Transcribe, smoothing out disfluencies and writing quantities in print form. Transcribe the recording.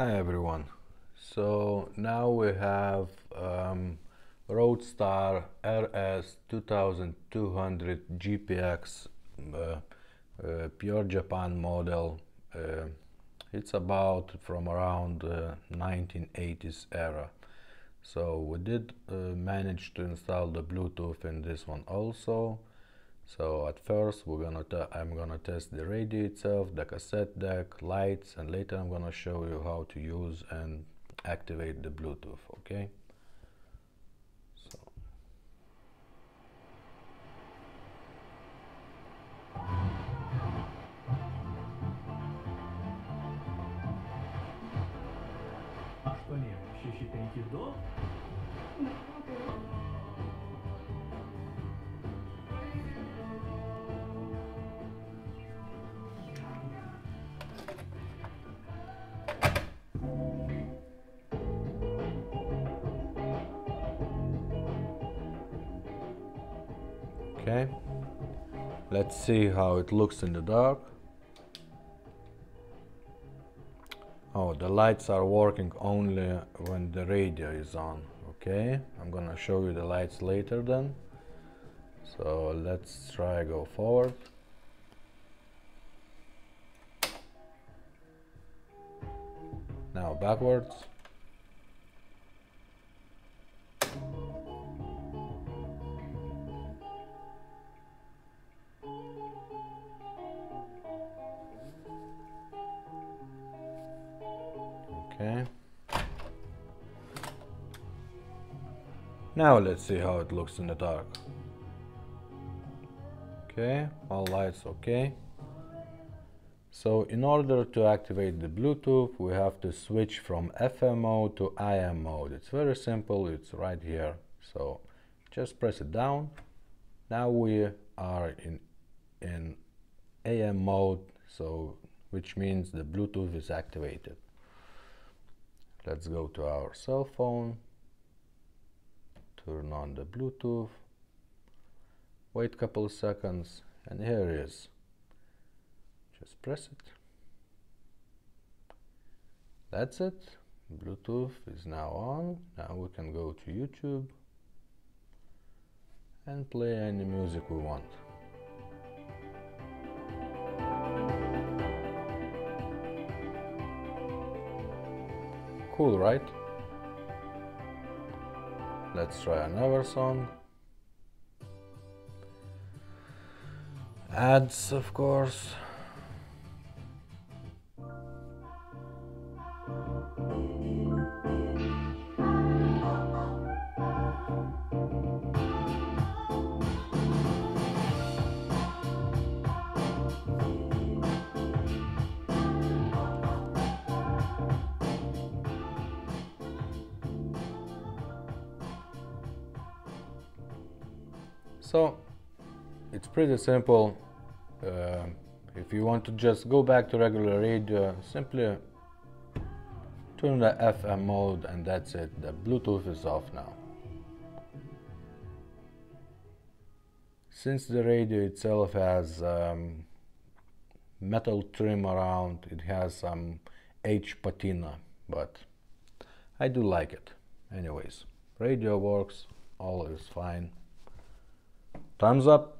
Hi everyone, so now we have Roadstar RS 2200 GPX pure Japan model. It's about from around 1980s era. So we did manage to install the Bluetooth in this one also. So at first I'm gonna test the radio itself, the cassette deck, lights, and later I'm gonna show you how to use and activate the Bluetooth, okay? So. Okay, let's see how it looks in the dark. Oh, the lights are working only when the radio is on. Okay, I'm gonna show you the lights later then. So let's try go forward. Now backwards. Okay. Now let's see how it looks in the dark. Okay, all lights okay. So in order to activate the Bluetooth, we have to switch from FM mode to IM mode. It's very simple, it's right here. So just press it down. Now we are in AM mode, so which means the Bluetooth is activated. Let's go to our cell phone, turn on the Bluetooth, wait a couple of seconds, and here it is. Just press it. That's it. Bluetooth is now on. Now we can go to YouTube and play any music we want. Cool, right? Let's try another song. Ads, of course. So it's pretty simple. If you want to just go back to regular radio, simply turn the FM mode and that's it. The Bluetooth is off now. Since the radio itself has metal trim around, it has some H patina, but I do like it. Anyways, radio works, all is fine. Thumbs up.